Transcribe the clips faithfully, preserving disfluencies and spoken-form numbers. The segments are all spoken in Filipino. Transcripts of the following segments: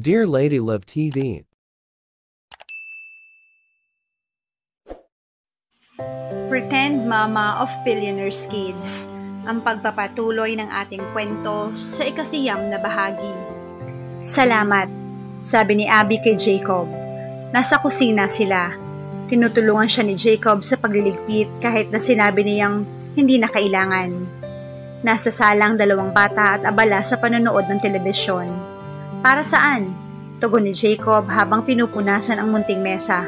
Dear LadyLove T V. Pretend Mama of Billionaires Kids, ang pagpapatuloy ng ating kwento sa ikasiyam na bahagi. Salamat, sabi ni Abby kay Jacob. Nasa kusina sila. Tinutulungan siya ni Jacob sa pagliligpit kahit na sinabi niyang hindi na kailangan. Nasa salang dalawang bata at abala sa panonood ng telebisyon. Para saan? Tugon ni Jacob habang pinupunasan ang munting mesa.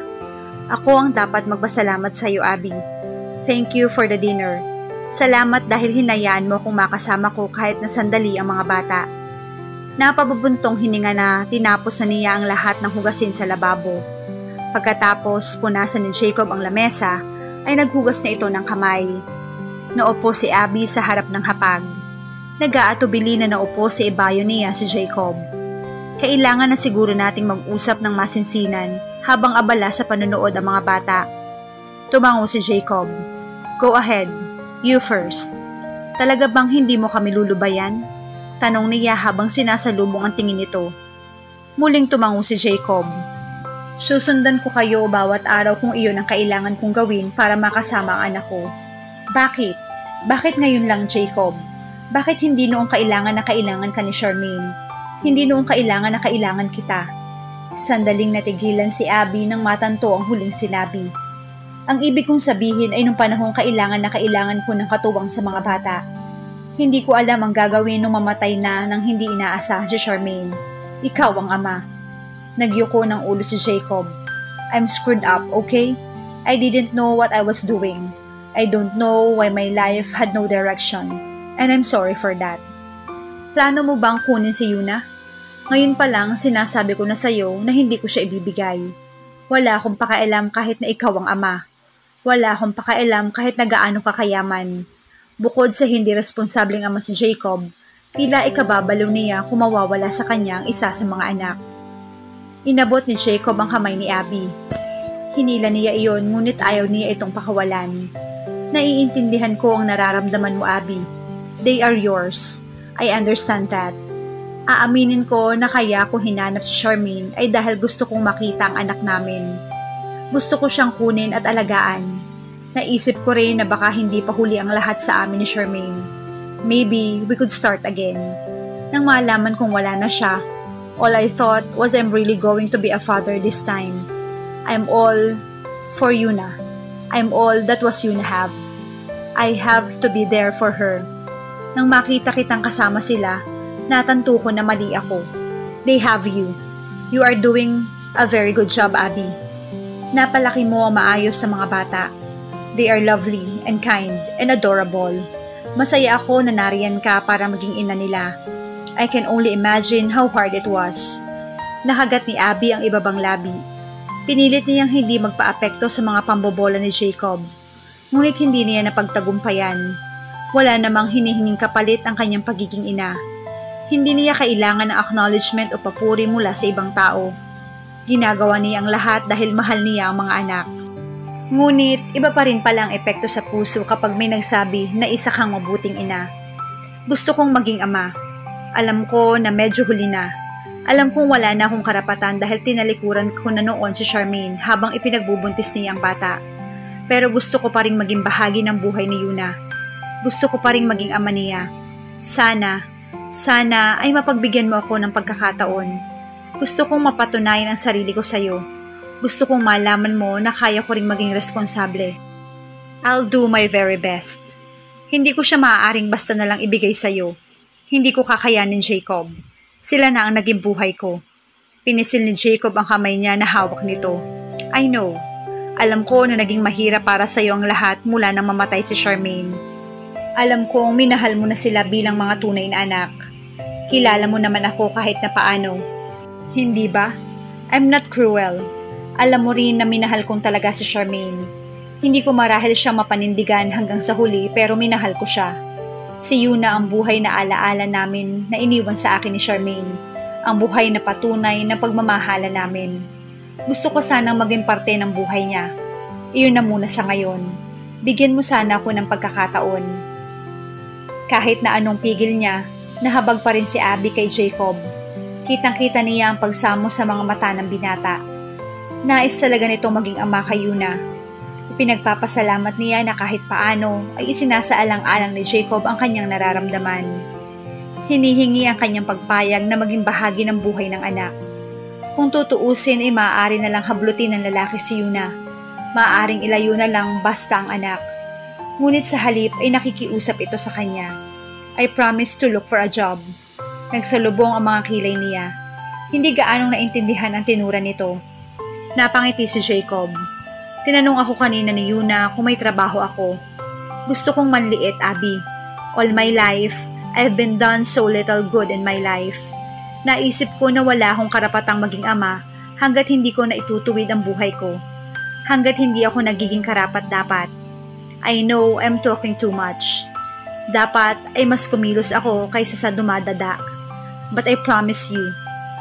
Ako ang dapat magpasalamat sa iyo, Abby. Thank you for the dinner. Salamat dahil hinayaan mo kung makasama ko kahit na sandali ang mga bata. Napabubuntong hininga na tinapos na niya ang lahat ng hugasin sa lababo. Pagkatapos punasan ni Jacob ang lamesa, ay naghugas na ito ng kamay. Naupo si Abby sa harap ng hapag. Nag-aatubili na naupo si ibayo niya si Jacob. Kailangan na siguro nating mag-usap ng masinsinan habang abala sa panonood ang mga bata. Tumango si Jacob. Go ahead, you first. Talaga bang hindi mo kami lulubayan? Tanong niya habang sinasalubong ang tingin nito. Muling tumango si Jacob. Susundan ko kayo bawat araw kung iyon ang kailangan kong gawin para makasama ang anak ko. Bakit? Bakit ngayon lang, Jacob? Bakit hindi noong kailangan na kailangan ka ni Charmaine? Hindi noong kailangan na kailangan kita? Sandaling natigilan si Abby nang matanto ang huling sinabi. Ang ibig kong sabihin ay nung panahong kailangan na kailangan ko ng katuwang sa mga bata. Hindi ko alam ang gagawin nung mamatay na nang hindi inaasahan si Charmaine. Ikaw ang ama. Nagyuko ng ulo si Jacob. I'm screwed up, okay? I didn't know what I was doing. I don't know why my life had no direction. And I'm sorry for that. Plano mo bang kunin si Yuna? Ngayon pa lang sinasabi ko na sa'yo na hindi ko siya ibibigay. Wala akong pakialam kahit na ikaw ang ama. Wala akong pakialam kahit na gaano kakayaman. Bukod sa hindi responsableng ama si Jacob, tila ikababalo niya kung mawawala sa kanya ang isa sa mga anak. Inabot ni Jacob ang kamay ni Abby. Hinila niya iyon ngunit ayaw niya itong pakawalan. Naiintindihan ko ang nararamdaman mo, Abby. They are yours. I understand that. Aaminin ko na kaya ko hinanap si Charmaine ay dahil gusto kong makita ang anak namin. Gusto ko siyang kunin at alagaan. Naisip ko rin na baka hindi pa huli ang lahat sa amin ni Charmaine. Maybe we could start again. Nang malaman kong wala na siya, all I thought was I'm really going to be a father this time. I'm all for Yuna. I'm all that was Yuna have. I have to be there for her. Nang makita kitang kasama sila, natanto ko na mali ako. They have you. You are doing a very good job, Abby. Napalaki mo ang maayos sa mga bata. They are lovely and kind and adorable. Masaya ako na nariyan ka para maging ina nila. I can only imagine how hard it was. Nakagat ni Abby ang ibabang labi. Pinilit niyang hindi magpa-apekto sa mga pambobola ni Jacob. Ngunit hindi niya napagtagumpayan. Wala namang hinihinging kapalit ang kanyang pagiging ina. Hindi niya kailangan ng acknowledgement o papuri mula sa ibang tao. Ginagawa niya ang lahat dahil mahal niya ang mga anak. Ngunit, iba pa rin pala ang epekto sa puso kapag may nagsabi na isa kang mabuting ina. Gusto kong maging ama. Alam ko na medyo huli na. Alam kong wala na akong karapatan dahil tinalikuran ko na noon si Charmaine habang ipinagbubuntis niya ang bata. Pero gusto ko pa rin maging bahagi ng buhay ni Yuna. Gusto ko pa rin maging ama niya. Sana, sana ay mapagbigyan mo ako ng pagkakataon. Gusto kong mapatunayan ang sarili ko sa iyo. Gusto kong malaman mo na kaya ko ring maging responsable. I'll do my very best. Hindi ko siya maaaring basta na lang ibigay sa'yo. Hindi ko kakayanin, Jacob. Sila na ang naging buhay ko. Pinisil ni Jacob ang kamay niya na hawak nito. I know. Alam ko na naging mahirap para sa'yo ang lahat mula nang mamatay si Charmaine. Alam kong minahal mo na sila bilang mga tunay na anak. Kilala mo naman ako kahit na paano. Hindi ba? I'm not cruel. Alam mo rin na minahal kong talaga si Charmaine. Hindi ko marahil siya mapanindigan hanggang sa huli pero minahal ko siya. Si Yuna ang buhay na alaala namin na iniwan sa akin ni Charmaine. Ang buhay na patunay na pagmamahala namin. Gusto ko sanang maging parte ng buhay niya. Iyon na muna sa ngayon. Bigyan mo sana ako ng pagkakataon. Kahit na anong pigil niya, nahabag pa rin si Abby kay Jacob. Kitang-kita niya ang pagsamo sa mga mata ng binata. Nais talaga nitong maging ama kay Yuna. Pinagpapasalamat niya na kahit paano ay isinasaalang-alang ni Jacob ang kanyang nararamdaman. Hinihingi ang kanyang pagpayag na maging bahagi ng buhay ng anak. Kung tutuusin ay maaari na lang hablutin ng lalaki si Yuna. Maaaring ilayo na lang basta ang anak. Ngunit sa halip ay nakikiusap ito sa kanya. I promise to look for a job. Nagsalubong ang mga kilay niya. Hindi gaanong naintindihan ang tinura nito. Napangiti si Jacob. Tinanong ako kanina ni Yuna kung may trabaho ako. Gusto kong manliit, Abby. All my life, I've been done so little good in my life. Naisip ko na wala akong karapatang maging ama hanggat hindi ko na itutuwid ang buhay ko. Hanggat hindi ako nagiging karapat-dapat. I know I'm talking too much. Dapat ay mas kumilos ako kaysa sa dumadada. But I promise you,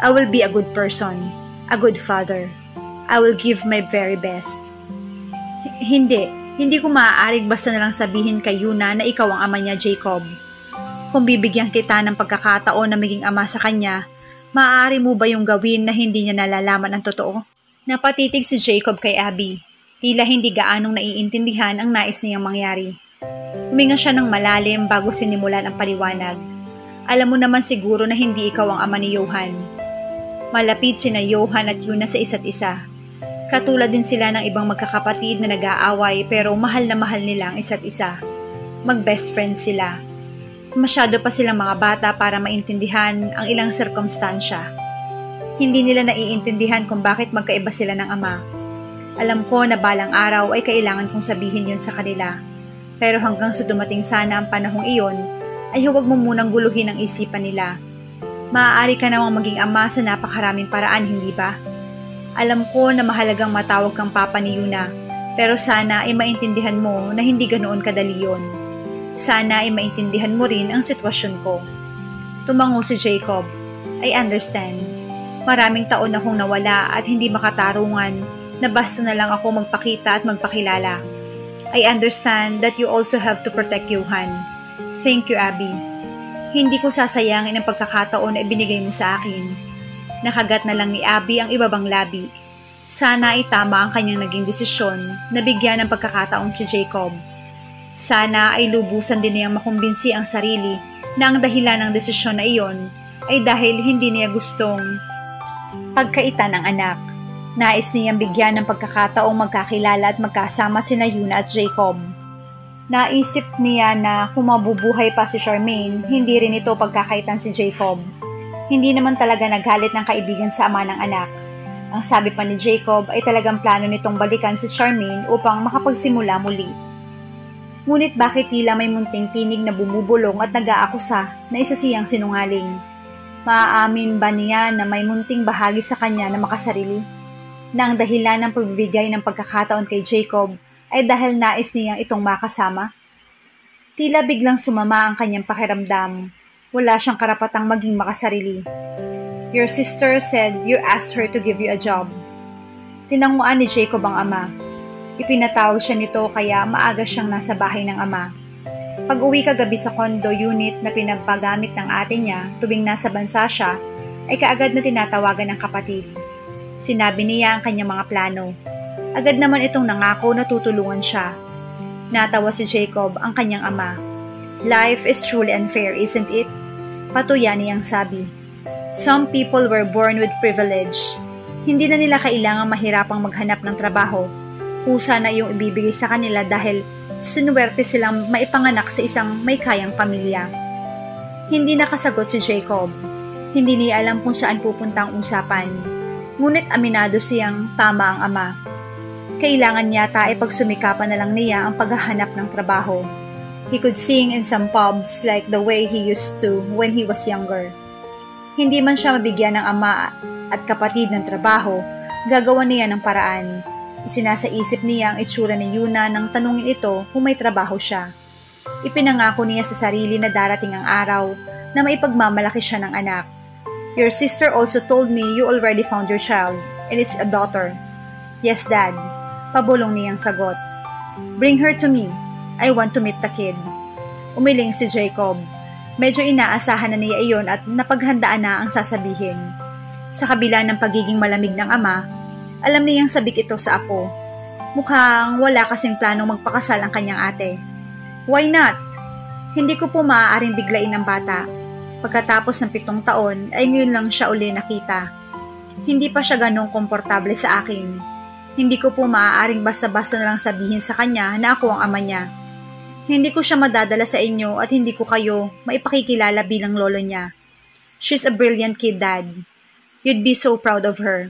I will be a good person, a good father. I will give my very best. H hindi, hindi ko maaaring basta na lang sabihin kay Yuna na ikaw ang ama niya, Jacob. Kung bibigyan kita ng pagkakataon na maging ama sa kanya, maaari mo ba yung gawin na hindi niya nalalaman ang totoo? Napatitig si Jacob kay Abby. Tila hindi gaanong naiintindihan ang nais niyang mangyari. Huminga siya ng malalim bago sinimulan ang paliwanag. Alam mo naman siguro na hindi ikaw ang ama ni Johan. Malapit sina Johan at Yuna sa isa't isa. Katulad din sila ng ibang magkakapatid na nag-aaway pero mahal na mahal nila ang isa't isa. Mag-best friends sila. Masyado pa silang mga bata para maintindihan ang ilang sirkumstansya. Hindi nila naiintindihan kung bakit magkaiba sila ng ama. Alam ko na balang araw ay kailangan kong sabihin yun sa kanila. Pero hanggang sa dumating sana ang panahong iyon, ay huwag mo munang guluhin ang isipan nila. Maaari ka namang maging ama sa napakaraming paraan, hindi ba? Alam ko na mahalagang matawag kang papa ni Yuna, pero sana ay maintindihan mo na hindi ganoon kadali yun. Sana ay maintindihan mo rin ang sitwasyon ko. Tumango si Jacob. I understand. Maraming taon akong nawala at hindi makatarungan na basta na lang ako magpakita at magpakilala. I understand that you also have to protect Johan. Thank you, Abby. Hindi ko sasayangin ang pagkakataon na ibinigay mo sa akin. Nakagat na lang ni Abby ang ibabang labi. Sana ay tama ang kanyang naging desisyon na bigyan ng pagkakataon si Jacob. Sana ay lubusan din niyang makumbinsi ang sarili na ang dahilan ng desisyon na iyon ay dahil hindi niya gustong pagkaita ng anak. Nais niyang bigyan ng pagkakataong magkakilala at magkasama sina Yuna at Jacob. Naisip niya na kung mabubuhay pa si Charmaine, hindi rin ito pagkakaitan si Jacob. Hindi naman talaga naghalit ng kaibigan sa ama ng anak. Ang sabi pa ni Jacob ay talagang plano nitong balikan si Charmaine upang makapagsimula muli. Ngunit bakit tila may munting tinig na bumubulong at nag-aakusa na isa siyang sinungaling? Maaamin ba niya na may munting bahagi sa kanya na makasarili? Na ang dahilan ng pagbibigay ng pagkakataon kay Jacob ay dahil nais niyang itong makasama. Tila biglang sumama ang kanyang pakiramdam. Wala siyang karapatang maging makasarili. Your sister said you asked her to give you a job. Tinanguan ni Jacob ang ama. Ipinatawag siya nito kaya maaga siyang nasa bahay ng ama. Pag-uwi kagabi sa condo unit na pinagpagamit ng ate niya tuwing nasa bansa siya, ay kaagad na tinatawagan ng kapatid. Sinabi niya ang kanyang mga plano. Agad naman itong nangako na tutulungan siya. Natawa si Jacob ang kanyang ama. Life is truly unfair, isn't it? Patuya niyang sabi. Some people were born with privilege. Hindi na nila kailangang mahirapang maghanap ng trabaho. Kusa na iyong ibibigay sa kanila dahil sinuwerte silang maipanganak sa isang may kayang pamilya. Hindi nakasagot si Jacob. Hindi niya alam kung saan pupunta ang usapan. Ngunit aminado siyang tama ang ama. Kailangan yata ay pagsumikapan na lang niya ang paghahanap ng trabaho. He could sing in some pubs like the way he used to when he was younger. Hindi man siya mabigyan ng ama at kapatid ng trabaho, gagawa niya ng paraan. Isinasaisip niya ang itsura ni Yuna nang tanungin ito kung may trabaho siya. Ipinangako niya sa sarili na darating ang araw na maipagmamalaki siya ng anak. Your sister also told me you already found your child and it's a daughter. Yes, Dad. Pabulong niyang sagot. Bring her to me. I want to meet the kid. Umiling si Jacob. Medyo inaasahan na niya iyon at napaghandaan na ang sasabihin. Sa kabila ng pagiging malamig ng ama, alam niyang sabik ito sa apo. Mukhang wala kasing planong magpakasal ang kanyang ate. Why not? Hindi ko po maaaring biglain ang bata. Pagkatapos ng pitong taon ay ngayon lang siya uli nakita. Hindi pa siya ganong komportable sa akin. Hindi ko po maaaring basta-basta na lang sabihin sa kanya na ako ang ama niya. Hindi ko siya madadala sa inyo at hindi ko kayo maipakikilala bilang lolo niya. She's a brilliant kid, Dad. You'd be so proud of her.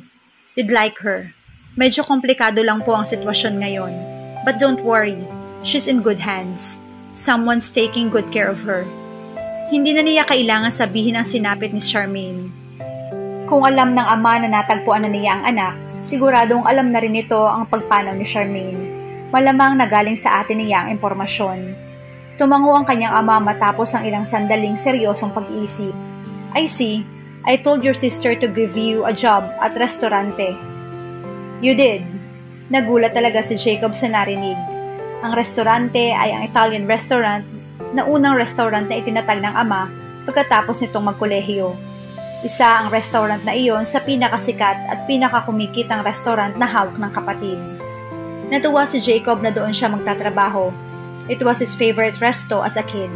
You'd like her. Medyo komplikado lang po ang sitwasyon ngayon. But don't worry, she's in good hands. Someone's taking good care of her. Hindi na niya kailangan sabihin ang sinapit ni Charmaine. Kung alam ng ama na natagpuan na niya ang anak, siguradong alam na rin ito ang pagpanaw ni Charmaine. Malamang nagaling sa atin niya ang impormasyon. Tumango ang kanyang ama matapos ang ilang sandaling seryosong pag-iisip. I see, I told your sister to give you a job at restaurante. You did. Nagulat talaga si Jacob sa narinig. Ang restorante ay ang Italian restaurant na unang restaurant na itinatag ng ama pagkatapos nitong magkolehiyo. Isa ang restaurant na iyon sa pinakasikat at pinakakumikitang restaurant na hawak ng kapatid. Natuwa si Jacob na doon siya magtatrabaho. It was his favorite resto as a kid.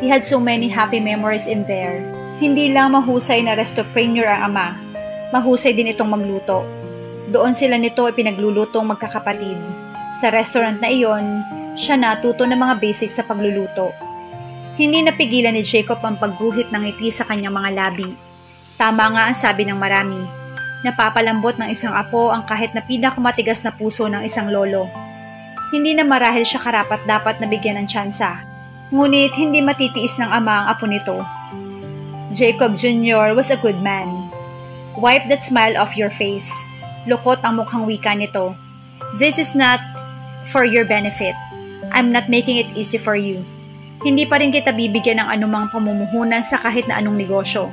He had so many happy memories in there. Hindi lang mahusay na restopreneur ang ama, mahusay din itong magluto. Doon sila nito ipinaglulutong magkakapatid. Sa restaurant na iyon, siya natuto ng mga basics sa pagluluto. Hindi napigilan ni Jacob ang pagguhit ng ngiti sa kanyang mga labi. Tama nga ang sabi ng marami. Napapalambot ng isang apo ang kahit na pinakamatigas na puso ng isang lolo. Hindi na marahil siya karapat dapat nabigyan ng tsansa. Ngunit hindi matitiis ng ama ang apo nito. Jacob Junior was a good man. Wipe that smile off your face. Lukot ang mukhang wika nito. This is not for your benefit. I'm not making it easy for you. Hindi pa rin kita bibigyan ng anumang pamumuhunan sa kahit na anong negosyo.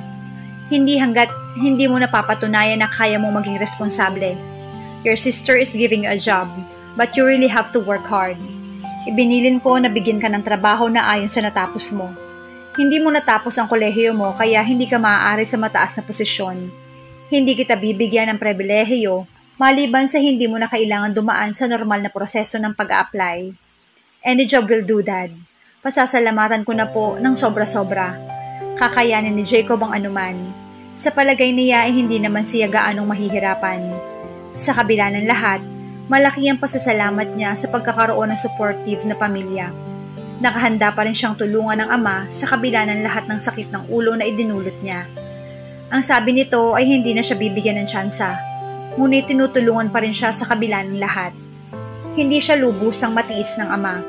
Hindi hanggat hindi mo napapatunayan na kaya mo maging responsable. Your sister is giving you a job, but you really have to work hard. Ibinilin ko na bigyan ka ng trabaho na ayon sa natapos mo. Hindi mo natapos ang kolehiyo mo kaya hindi ka maaari sa mataas na posisyon. Hindi kita bibigyan ng pribilehiyo maliban sa hindi mo na kailangan dumaan sa normal na proseso ng pag-a-apply. Any job will do, Dad. Pasasalamatan ko na po ng sobra-sobra. Kakayanin ni Jacob ang anuman. Sa palagay niya ay hindi naman siya gaanong mahihirapan. Sa kabila ng lahat, malaki ang pasasalamat niya sa pagkakaroon ng supportive na pamilya. Nakahanda pa rin siyang tulungan ng ama sa kabila ng lahat ng sakit ng ulo na idinulot niya. Ang sabi nito ay hindi na siya bibigyan ng tsansa, ngunit tinutulungan pa rin siya sa kabila ng lahat. Hindi siya lubusang matiis ng ama.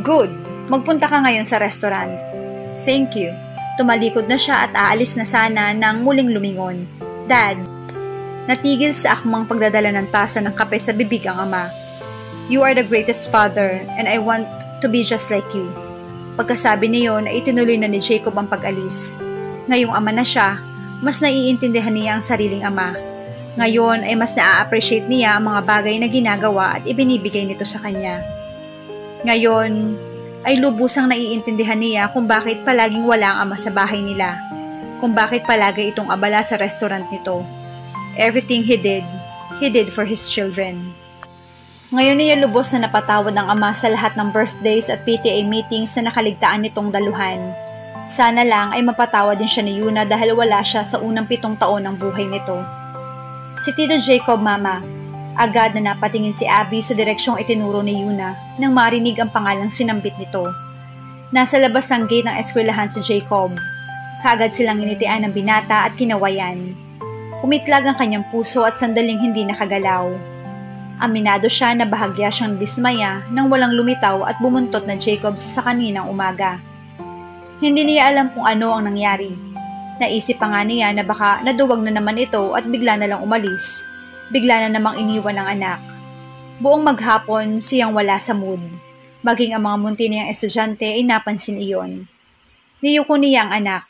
Good! Magpunta ka ngayon sa restaurant. Thank you. Tumalikod na siya at aalis na sana nang muling lumingon. Dad! Natigil sa akmang pagdadala ng tasa ng kape sa bibig ang ama. You are the greatest father and I want to be just like you. Pagkasabi niyon ay itinuloy na ni Jacob ang pag-alis. Ngayong ama na siya, mas naiintindihan niya ang sariling ama. Ngayon ay mas naa-appreciate niya ang mga bagay na ginagawa at ibinibigay nito sa kanya. Ngayon ay lubusang naiintindihan niya kung bakit palaging wala ang ama sa bahay nila, kung bakit palagi itong abala sa restaurant nito. Everything he did, he did for his children. Ngayon niya lubos na napatawad ang ama sa lahat ng birthdays at P T A meetings na nakaligtaan nitong daluhan. Sana lang ay mapatawad din siya ni Yuna dahil wala siya sa unang pitong taon ng buhay nito. Si Tito Jacob, Mama. Agad na napatingin si Abby sa direksyong itinuro ni Yuna nang marinig ang pangalang sinambit nito. Nasa labas ng gate ng eskwelahan si Jacob. Kaagad silang initian ng binata at kinawayan. Umitlag ang kanyang puso at sandaling hindi nakagalaw. Aminado siya na bahagya siyang dismaya nang walang lumitaw at bumuntot na Jacob sa kaninang umaga. Hindi niya alam kung ano ang nangyari. Naisip pa nga niya na baka naduwag na naman ito at bigla na lang umalis. Bigla na namang iniwan ang anak. Buong maghapon, siyang wala sa mood. Maging ang mga munti niyang estudyante ay napansin iyon. Niyuko niya ang anak.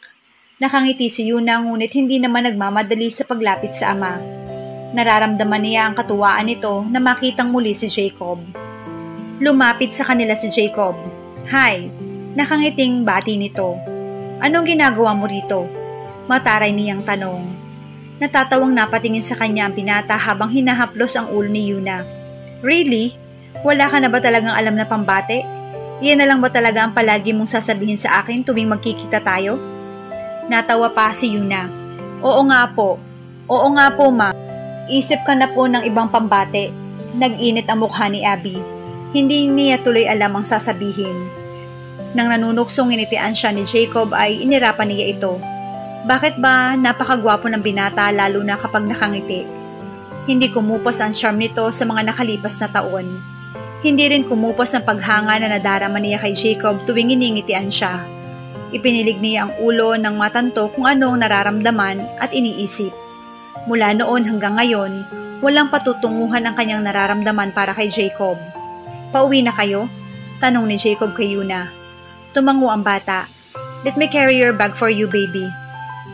Nakangiti si Yuna ngunit hindi naman nagmamadali sa paglapit sa ama. Nararamdaman niya ang katuwaan nito na makitang muli si Jacob. Lumapit sa kanila si Jacob. Hi! Nakangiting bati nito. Anong ginagawa mo rito? Mataray niyang tanong. Natatawang napatingin sa kanya ang binata habang hinahaplos ang ulo ni Yuna. Really? Wala ka na ba talagang alam na pambate? Iyan na lang ba talaga ang palagi mong sasabihin sa akin tuwing magkikita tayo? Natawa pa si Yuna. Oo nga po. Oo nga po, ma. Isip ka na po ng ibang pambate. Nag-init ang mukha ni Abby. Hindi niya tuloy alam ang sasabihin. Nang nanunuksong initian siya ni Jacob ay inirapan niya ito. Bakit ba napakagwapo ng binata lalo na kapag nakangiti? Hindi kumupos ang charm nito sa mga nakalipas na taon. Hindi rin kumupos ang paghanga na nadarama niya kay Jacob tuwing iningitian siya. Ipinilig niya ang ulo ng matanto kung anong nararamdaman at iniisip. Mula noon hanggang ngayon, walang patutunguhan ang kanyang nararamdaman para kay Jacob. Pauwi na kayo? Tanong ni Jacob kay Yuna. Tumango ang bata. Let me carry your bag for you, baby.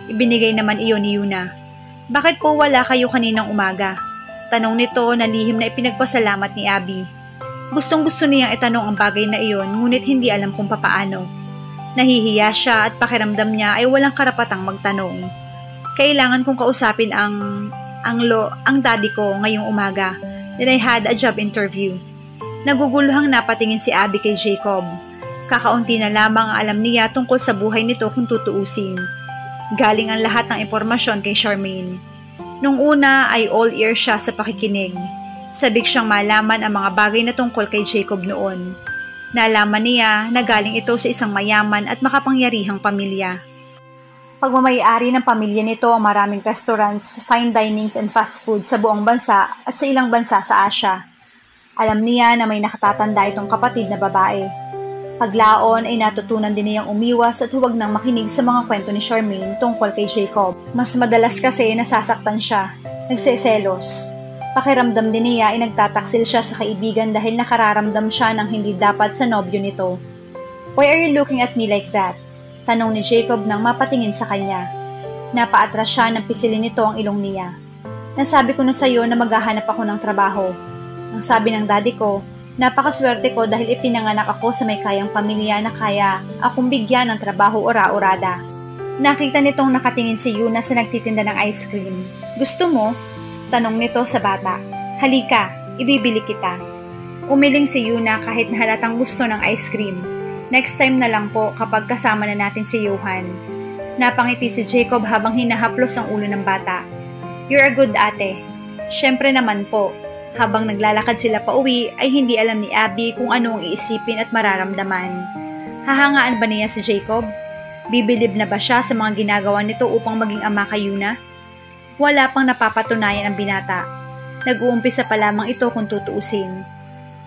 Ibinigay naman iyon ni Yuna. Bakit po wala kayo kaninang umaga? Tanong nito na lihim na ipinagpasalamat ni Abby. Gustong gusto niyang itanong ang bagay na iyon ngunit hindi alam kung papaano. Nahihiya siya at pakiramdam niya ay walang karapatang magtanong. Kailangan kong kausapin ang, ang, lo, ang daddy ko ngayong umaga. Then I had a job interview. Naguguluhang napatingin si Abby kay Jacob. Kakaunti na lamang ang alam niya tungkol sa buhay nito kung tutuusin. Galing ang lahat ng impormasyon kay Charmaine. Nung una ay all ear siya sa pakikinig. Sabik siyang malaman ang mga bagay na tungkol kay Jacob noon. Naalaman niya na galing ito sa isang mayaman at makapangyarihang pamilya. Pagmamayari ng pamilya nito ang maraming restaurants, fine dinings and fast food sa buong bansa at sa ilang bansa sa Asia. Alam niya na may nakatatanda itong kapatid na babae. Paglaon ay natutunan din niyang umiwas at huwag nang makinig sa mga kwento ni Charmaine tungkol kay Jacob. Mas madalas kasi nasasaktan siya, nagseselos. Pakiramdam din niya ay nagtataksil siya sa kaibigan dahil nakararamdam siya ng hindi dapat sa nobyo nito. Why are you looking at me like that? Tanong ni Jacob nang mapatingin sa kanya. Napaatras siya nang pisilin nito ang ilong niya. Nasabi ko na sa iyo na maghahanap ako ng trabaho. Ang sabi ng daddy ko, napakaswerte ko dahil ipinanganak ako sa may kayang pamilya na kaya akong bigyan ng trabaho ora-orada. Nakita nitong nakatingin si Yuna sa nagtitinda ng ice cream. Gusto mo? Tanong nito sa bata. Halika, ibibili kita. Umiling si Yuna kahit halatang gusto ng ice cream. Next time na lang po kapag kasama na natin si Johan. Napangiti si Jacob habang hinahaplos ang ulo ng bata. You're a good ate. Siyempre naman po. Habang naglalakad sila pauwi ay hindi alam ni Abby kung ano ang iisipin at mararamdaman. Hahangaan ba niya si Jacob? Bibilib na ba siya sa mga ginagawa nito upang maging ama kay Yuna? Wala pang napapatunayan ang binata. Nag-uumpisa pa lamang ito kung tutuusin.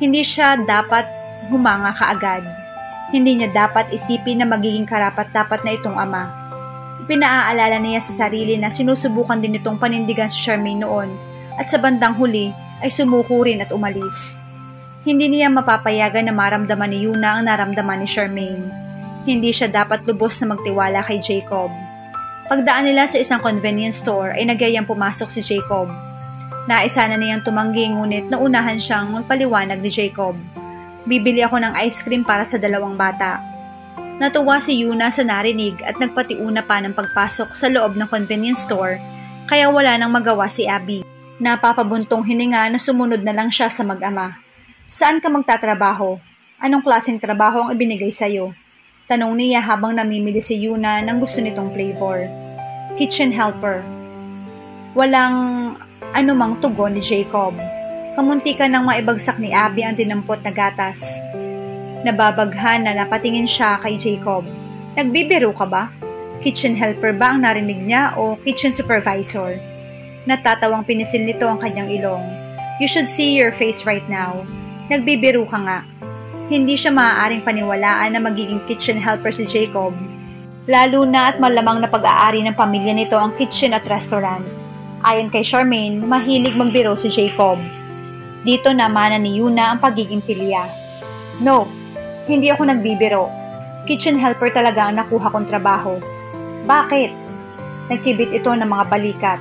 Hindi siya dapat humanga kaagad. Hindi niya dapat isipin na magiging karapat-dapat na itong ama. Pinaaalala niya sa sarili na sinusubukan din itong panindigan si Charmaine noon at sa bandang huli, ay sumuko rin at umalis. Hindi niya mapapayagan na maramdaman ni Yuna ang naramdaman ni Charmaine. Hindi siya dapat lubos na magtiwala kay Jacob. Pagdaan nila sa isang convenience store ay nagyayang pumasok si Jacob. Naisa na niyang tumanggi ngunit naunahan siyang magpaliwanag ni Jacob. Bibili ako ng ice cream para sa dalawang bata. Natuwa si Yuna sa narinig at nagpatiuna pa ng pagpasok sa loob ng convenience store kaya wala nang magawa si Abby. Napapabuntong hininga na sumunod na lang siya sa mag-ama. Saan ka magtatrabaho? Anong klaseng trabaho ang ibinigay sa'yo? Tanong niya habang namimili si Yuna ng gusto nitong flavor. Kitchen helper. Walang anumang tugon ni Jacob. Kamunti ka nang maibagsak ni Abby ang tinampot na gatas. Nababaghan na napatingin siya kay Jacob. Nagbibiro ka ba? Kitchen helper ba ang narinig niya o kitchen supervisor? Natatawang pinisil nito ang kanyang ilong. You should see your face right now. Nagbibiro ka nga. Hindi siya maaaring paniwalaan na magiging kitchen helper si Jacob. Lalo na at malamang na pag-aari ng pamilya nito ang kitchen at restaurant. Ayon kay Charmaine, mahilig magbiro si Jacob. Dito namana ni Yuna ang pagiging pilya. No, hindi ako nagbibiro. Kitchen helper talaga ang nakuha kong trabaho. Bakit? Nagkibit ito ng mga balikat.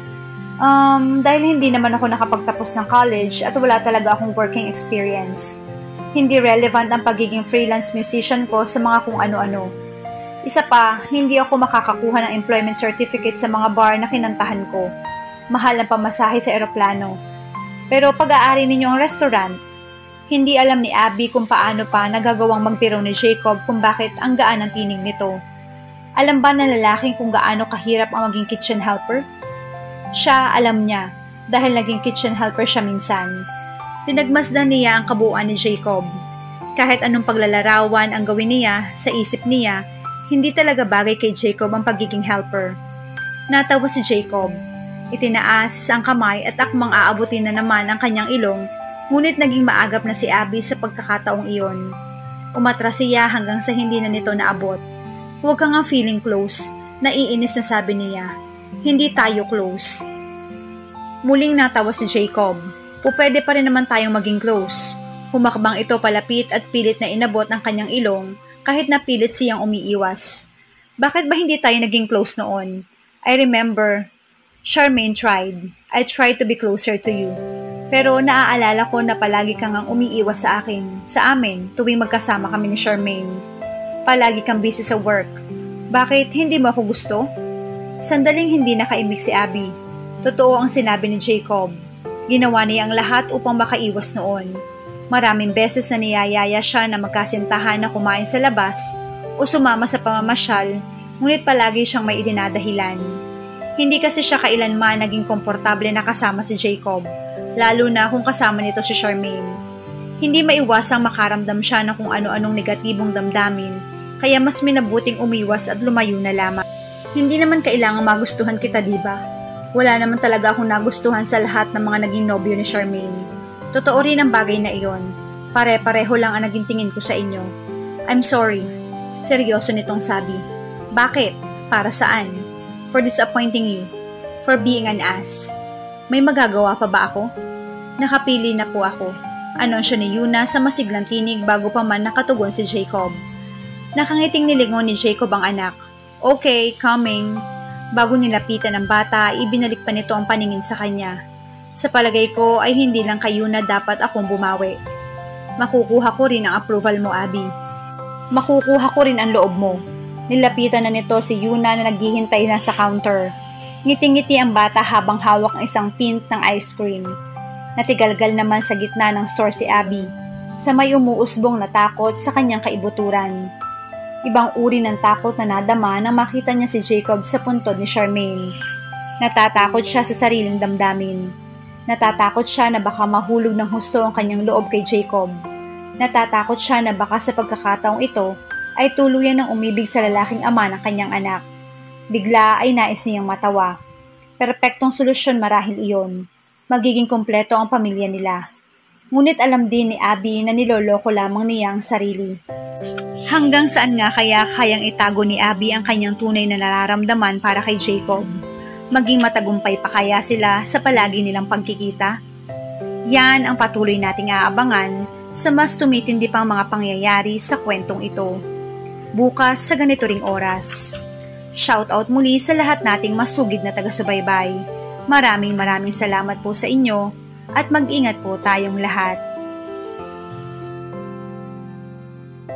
Um, dahil hindi naman ako nakapagtapos ng college at wala talaga akong working experience. Hindi relevant ang pagiging freelance musician ko sa mga kung ano-ano. Isa pa, hindi ako makakakuha ng employment certificate sa mga bar na kinantahan ko. mahal ang pamasahe sa eroplano. Pero pag-aari ninyo ang restaurant, hindi alam ni Abby kung paano pa nagagawang magbiro ni Jacob kung bakit ang gaan ang tinig nito. Alam ba ng lalaki kung gaano kahirap ang maging kitchen helper? Siya alam niya dahil naging kitchen helper siya minsan. Pinagmasdan niya ang kabuuan ni Jacob. Kahit anong paglalarawan ang gawin niya sa isip niya, hindi talaga bagay kay Jacob ang pagiging helper. Natawa si Jacob. Itinaas ang kamay at akmang aabutin na naman ang kanyang ilong, ngunit naging maagap na si Abby sa pagkakataong iyon. Umatras siya hanggang sa hindi na nito naabot. Huwag ka nga feeling close, naiinis na sabi niya. Hindi tayo close. Muling natawa si Jacob. Pupwede pa rin naman tayong maging close. Humakbang ito palapit at pilit na inabot ang kanyang ilong kahit na pilit siyang umiiwas. Bakit ba hindi tayo naging close noon? I remember, Charmaine tried. I tried to be closer to you. Pero naaalala ko na palagi kang ang umiiwas sa akin, sa amin, tuwing magkasama kami ni Charmaine. Palagi kang busy sa work. Bakit hindi mo ako gusto? Sandaling hindi nakaimik si Abby. Totoo ang sinabi ni Jacob. Ginawa niya ang lahat upang makaiwas noon. Maraming beses na niyayaya siya na magkasintahan na kumain sa labas o sumama sa pamamasyal, ngunit palagi siyang may idinadahilan. Hindi kasi siya kailanman naging komportable na kasama si Jacob, lalo na kung kasama nito si Charmaine. Hindi maiwasang makaramdam siya na kung ano-anong negatibong damdamin, kaya mas minabuting umiwas at lumayo na lamang. Hindi naman kailangang magustuhan kita, diba? Wala naman talaga akong nagustuhan sa lahat ng mga naging nobyo ni Charmaine. Totoo rin ang bagay na iyon. Pare-pareho lang ang naging tingin ko sa inyo. I'm sorry. Seryoso nitong sabi. Bakit? Para saan? For disappointing you. For being an ass. May magagawa pa ba ako? Nakapili na po ako. Anunsyo ni Yuna sa masiglang tinig bago pa man nakatugon si Jacob. Nakangiting nilingon ni Jacob ang anak. Okay, coming. Bago nilapitan ang bata, ibinalik pa nito ang paningin sa kanya. Sa palagay ko ay hindi lang kay Yuna dapat akong bumawi. Makukuha ko rin ang approval mo, Abby. Makukuha ko rin ang loob mo. Nilapitan na nito si Yuna na naghihintay na sa counter. Ngiti-ngiti ang bata habang hawak ang isang pint ng ice cream. Natigalgal naman sa gitna ng store si Abby, sa may umuusbong na takot sa kanyang kaibuturan. Ibang uri ng takot na nadama nang makita niya si Jacob sa puntod ni Charmaine. Natatakot siya sa sariling damdamin. Natatakot siya na baka mahulog ng husto ang kanyang loob kay Jacob. Natatakot siya na baka sa pagkakataong ito ay tuluyan ng umibig sa lalaking ama ng kanyang anak. Bigla ay nais niyang matawa. Perpektong solusyon marahil iyon. Magiging kompleto ang pamilya nila. Ngunit alam din ni Abby na niloloko lamang niya ang sarili. Hanggang saan nga kaya kayang itago ni Abby ang kanyang tunay na nararamdaman para kay Jacob? Maging matagumpay pa kaya sila sa palagi nilang pagkikita? Yan ang patuloy nating aabangan sa mas tumitindi pang mga pangyayari sa kwentong ito. Bukas sa ganito ring oras. Shoutout muli sa lahat nating masugid na taga-subaybay. Maraming maraming salamat po sa inyo at mag-ingat po tayong lahat.